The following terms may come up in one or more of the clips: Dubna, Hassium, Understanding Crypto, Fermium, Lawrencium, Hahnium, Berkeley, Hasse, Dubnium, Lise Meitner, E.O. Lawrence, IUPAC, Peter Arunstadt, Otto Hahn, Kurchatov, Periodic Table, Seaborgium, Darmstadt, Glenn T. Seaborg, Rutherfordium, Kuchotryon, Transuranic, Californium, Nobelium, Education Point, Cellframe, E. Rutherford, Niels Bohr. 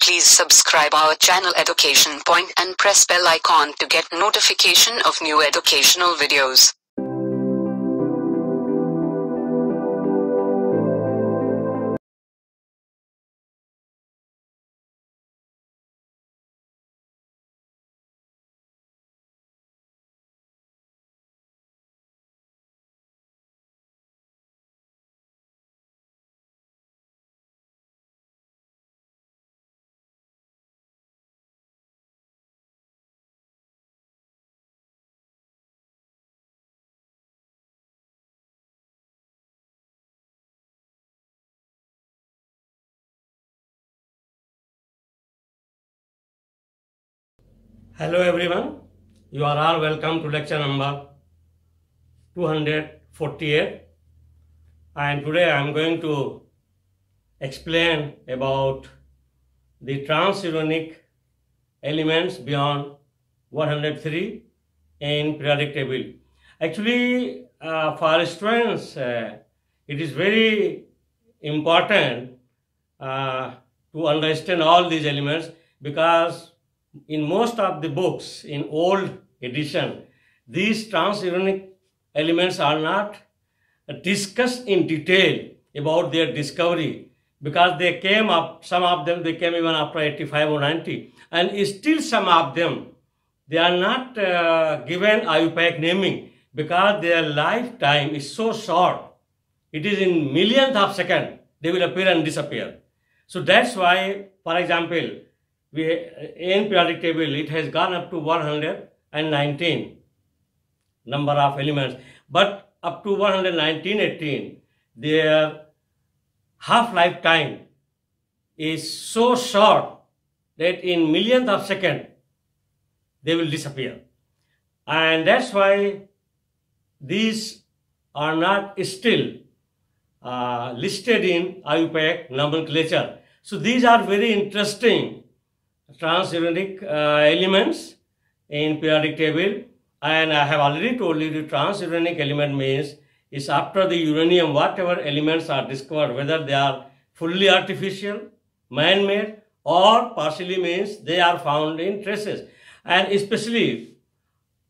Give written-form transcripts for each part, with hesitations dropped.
Please subscribe our channel Education Point and press bell icon to get notification of new educational videos. Hello everyone, you are all welcome to lecture number 248, and today I am going to explain about the transuranic elements beyond 103 in periodic table. Actually, for students, it is very important to understand all these elements, because in most of the books, in old edition, these transuranic elements are not discussed in detail about their discovery, because they came up, some of them they came even after 85 or 90, and still some of them they are not given IUPAC naming, because their lifetime is so short. It is in millionth of second they will appear and disappear. So that's why, for example, in periodic table, it has gone up to 119 number of elements, but up to 119-18, their half-life time is so short that in millionth of second, they will disappear. And that's why these are not still listed in IUPAC nomenclature. So these are very interesting transuranic elements in periodic table, and I have already told you the transuranic element means is after the uranium, whatever elements are discovered, whether they are fully artificial, man-made, or partially, means they are found in traces. And especially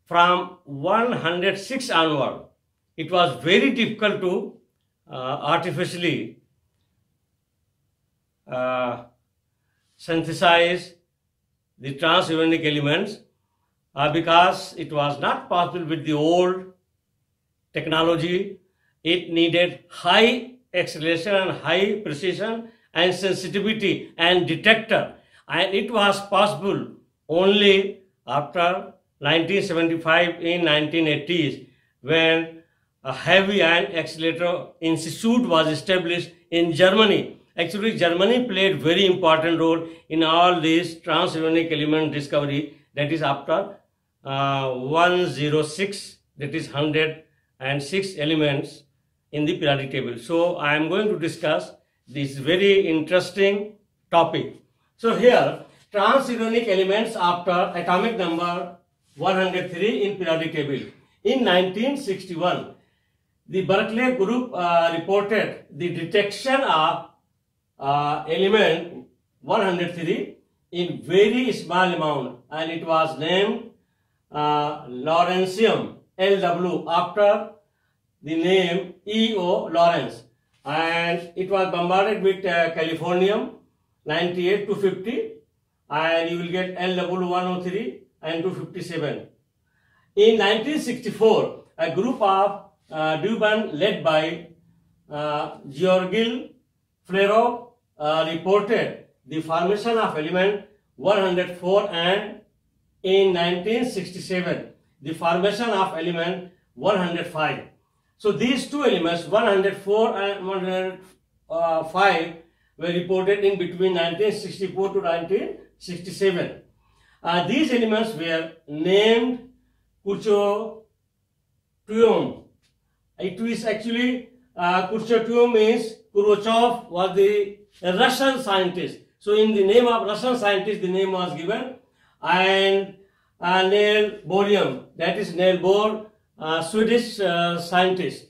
from 106 onward, it was very difficult to artificially synthesize the transuranic elements, because it was not possible with the old technology. It needed high acceleration and high precision and sensitivity and detector, and it was possible only after 1975, in 1980s, when a heavy ion accelerator institute was established in Germany. Actually, Germany played very important role in all these transuranic element discovery, that is after 106, that is 106 elements in the periodic table. So I am going to discuss this very interesting topic. So here, transuranic elements after atomic number 103 in periodic table. In 1961, the Berkeley group reported the detection of element 103 in very small amount, and it was named Lawrencium, LW, after the name E.O. Lawrence, and it was bombarded with Californium 98-250, and you will get LW 103 and 257. In 1964, a group of Dubna led by Georgil Flero reported the formation of element 104, and in 1967 the formation of element 105. So these two elements, 104 and 105, were reported in between 1964 to 1967. These elements were named Kuchotryon. It is actually Kurchatov means Kurchatov was the Russian scientist. So in the name of Russian scientist, the name was given. And Niels Bohr, that is Niels Bohr, Swedish scientist,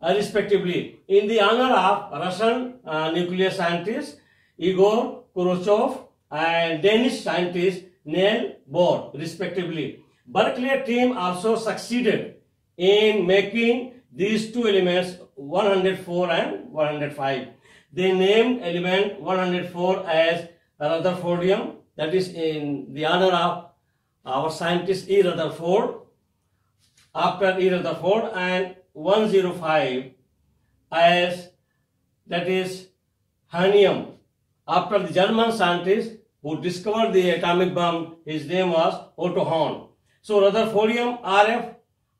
respectively. In the honor of Russian nuclear scientist Igor Kurchatov and Danish scientist Niels Bohr, respectively. Berkeley team also succeeded in making these two elements 104 and 105. They named element 104 as Rutherfordium, that is in the honor of our scientist E. Rutherford, after E. Rutherford, and 105 as, that is Hahnium, after the German scientist who discovered the atomic bomb. His name was Otto Hahn. So Rutherfordium RF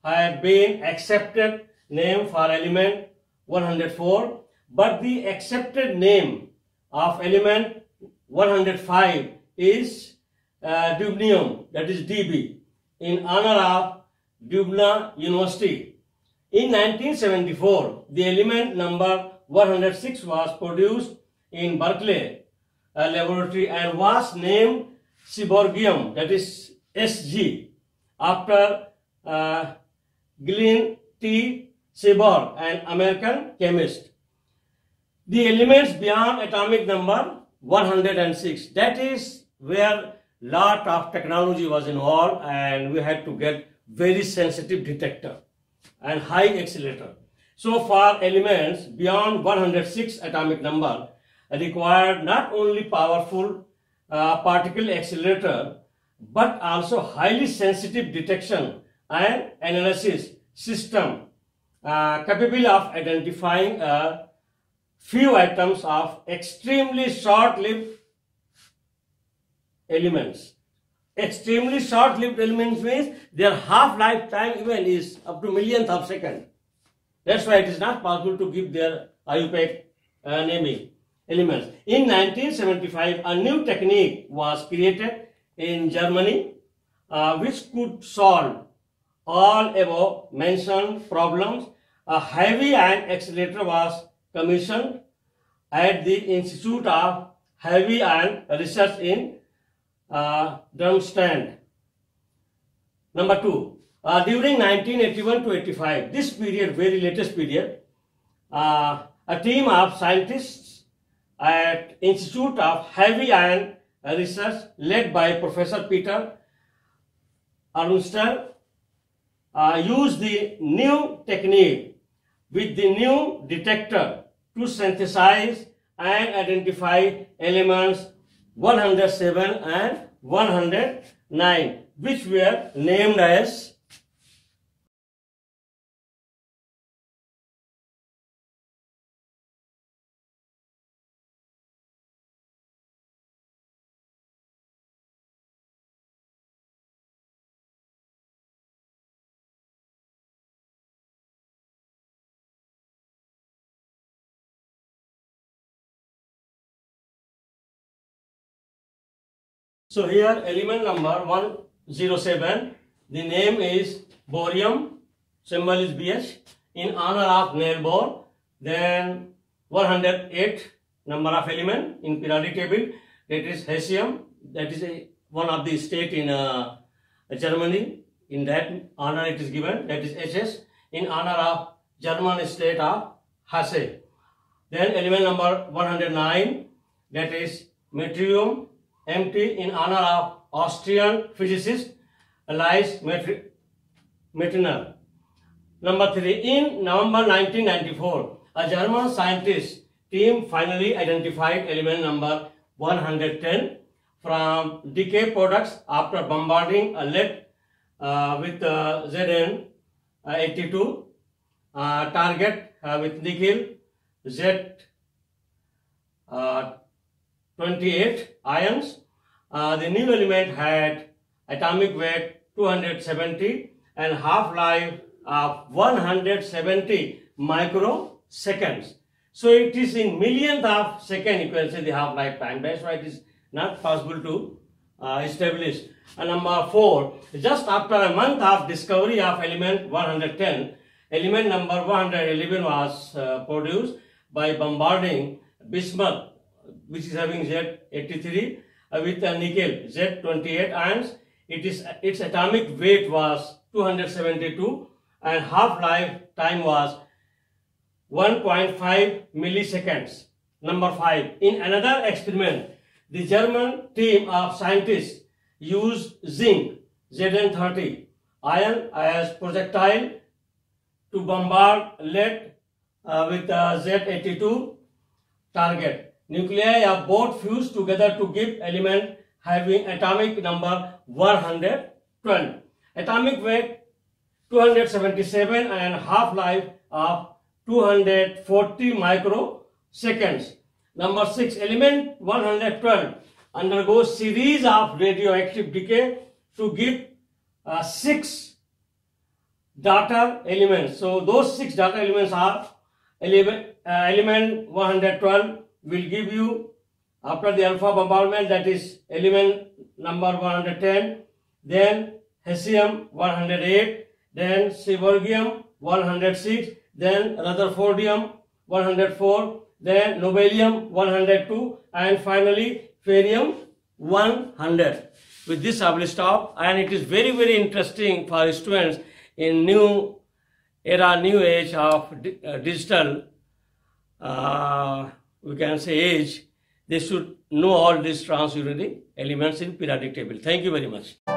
had been accepted name for element 104, but the accepted name of element 105 is Dubnium, that is DB, in honor of Dubna University. In 1974, the element number 106 was produced in Berkeley laboratory and was named Seaborgium, that is SG, after Glenn T. Seaborg, an American chemist. The elements beyond atomic number 106, that is where lot of technology was involved, and we had to get very sensitive detector and high accelerator. So far, elements beyond 106 atomic number required not only powerful particle accelerator but also highly sensitive detection and analysis system capable of identifying a few atoms of extremely short-lived elements. Extremely short-lived elements means their half-life time even is up to millionth of second. That's why it is not possible to give their IUPAC naming elements. In 1975, a new technique was created in Germany which could solve all above mentioned problems. A heavy ion accelerator was commissioned at the Institute of Heavy Ion Research in Darmstadt. Number two, during 1981 to 85, this period, very latest period, a team of scientists at Institute of Heavy Ion Research led by Professor Peter Arunstadt used the new technique with the new detector to synthesize and identify elements 107 and 109, which were named as . So here element number 107, the name is borium, symbol is BH, in honor of Niels Bohr. Then 108 number of element in periodic table, that is Hassium, that is one of the state in Germany, in that honor it is given, that is HS, in honor of German state of Hasse. Then element number 109, that is Meitnerium, MT, in honor of Austrian physicist Lise Meitner. Number 3. In November 1994, a German scientist team finally identified element number 110 from decay products after bombarding a lead with Zn-82 target with nickel Z-28 ions. The new element had atomic weight 270 and half-life of 170 microseconds. So it is in millionth of second, you can say, the half-life time. That's why it is not possible to establish. And number 4, just after a month of discovery of element 110, element number 111 was produced by bombarding bismuth, which is having Z-83 with a nickel Z-28 ions. Its atomic weight was 272 and half-life time was 1.5 milliseconds. Number 5, in another experiment, The German team of scientists used zinc, Zn30, iron as projectile to bombard lead with a Z82 target. Nuclei of both fused together to give element having atomic number 112, atomic weight 277 and half-life of 240 microseconds. Number 6, element 112 undergoes series of radioactive decay to give 6 data elements. So those 6 data elements are element 112 will give you after the alpha bombardment, that is element number 110, then Hassium 108, then Seaborgium 106, then Rutherfordium 104, then Nobelium 102, and finally Fermium 100. With this I will stop, and it is very, very interesting for students in new era, new age of digital, we can say age, they should know all these transuranic elements in periodic table. Thank you very much.